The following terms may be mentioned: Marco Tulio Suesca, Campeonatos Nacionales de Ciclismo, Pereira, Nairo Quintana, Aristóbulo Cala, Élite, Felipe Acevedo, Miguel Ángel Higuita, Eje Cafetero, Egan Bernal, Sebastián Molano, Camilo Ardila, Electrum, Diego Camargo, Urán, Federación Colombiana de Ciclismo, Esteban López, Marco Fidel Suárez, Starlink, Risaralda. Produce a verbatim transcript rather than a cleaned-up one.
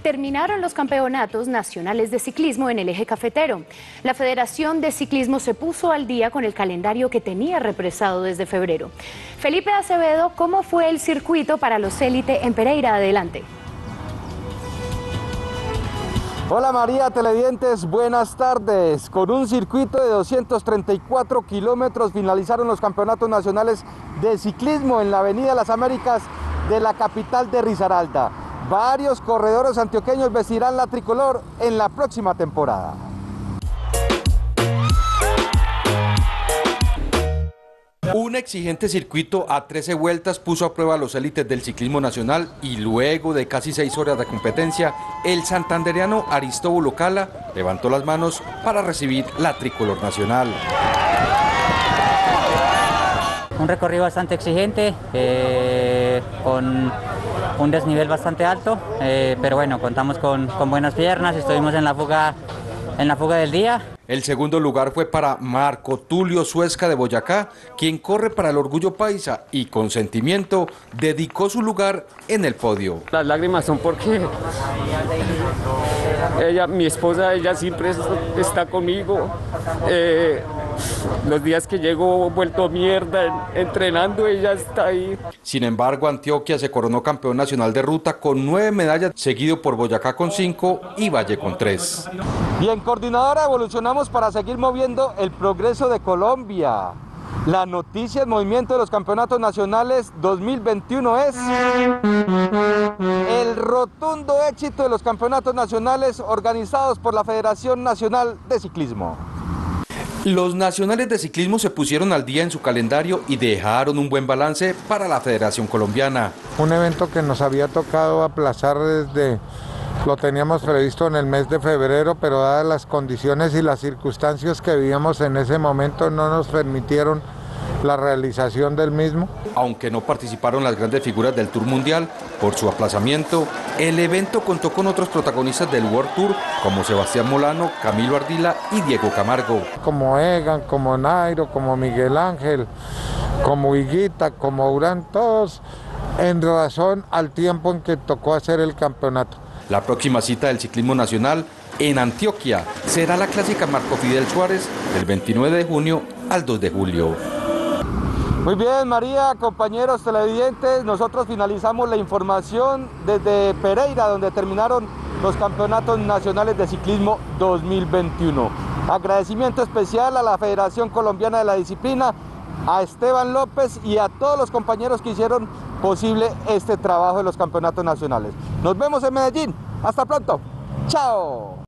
terminaron los campeonatos nacionales de ciclismo en el Eje Cafetero. La Federación de Ciclismo se puso al día con el calendario que tenía represado desde febrero. Felipe Acevedo, ¿cómo fue el circuito para los élite en Pereira? Adelante. Hola María, televidentes, buenas tardes. Con un circuito de doscientos treinta y cuatro kilómetros finalizaron los campeonatos nacionales de ciclismo en la Avenida Las Américas de la capital de Risaralda. Varios corredores antioqueños vestirán la tricolor en la próxima temporada. Un exigente circuito a trece vueltas puso a prueba a los élites del ciclismo nacional y luego de casi seis horas de competencia, el santandereano Aristóbulo Cala levantó las manos para recibir la tricolor nacional. Un recorrido bastante exigente, eh, con un desnivel bastante alto, eh, pero bueno, contamos con, con buenas piernas, estuvimos en la fuga, en la fuga del día. El segundo lugar fue para Marco Tulio Suesca de Boyacá, quien corre para el orgullo paisa y con sentimiento dedicó su lugar en el podio. Las lágrimas son porque ella, mi esposa, ella siempre está conmigo. Eh, los días que llego vuelto mierda entrenando, ella está ahí. Sin embargo, Antioquia se coronó campeón nacional de ruta con nueve medallas, seguido por Boyacá con cinco y Valle con tres. Y en Coordinadora evolucionamos para seguir moviendo el progreso de Colombia. La noticia en movimiento de los campeonatos nacionales dos mil veintiuno es el rotundo éxito de los campeonatos nacionales organizados por la Federación Nacional de Ciclismo. Los nacionales de ciclismo se pusieron al día en su calendario y dejaron un buen balance para la Federación Colombiana. Un evento que nos había tocado aplazar desde... Lo teníamos previsto en el mes de febrero, pero dadas las condiciones y las circunstancias que vivíamos en ese momento no nos permitieron la realización del mismo. Aunque no participaron las grandes figuras del Tour Mundial por su aplazamiento, el evento contó con otros protagonistas del World Tour como Sebastián Molano, Camilo Ardila y Diego Camargo. Como Egan, como Nairo, como Miguel Ángel, como Higuita, como Urán, todos en razón al tiempo en que tocó hacer el campeonato. La próxima cita del ciclismo nacional en Antioquia será la clásica Marco Fidel Suárez del veintinueve de junio al dos de julio. Muy bien María, compañeros televidentes, nosotros finalizamos la información desde Pereira, donde terminaron los campeonatos nacionales de ciclismo dos mil veintiuno. Agradecimiento especial a la Federación Colombiana de la Disciplina, a Esteban López y a todos los compañeros que hicieron posible este trabajo de los campeonatos nacionales. Nos vemos en Medellín. Hasta pronto. Chao.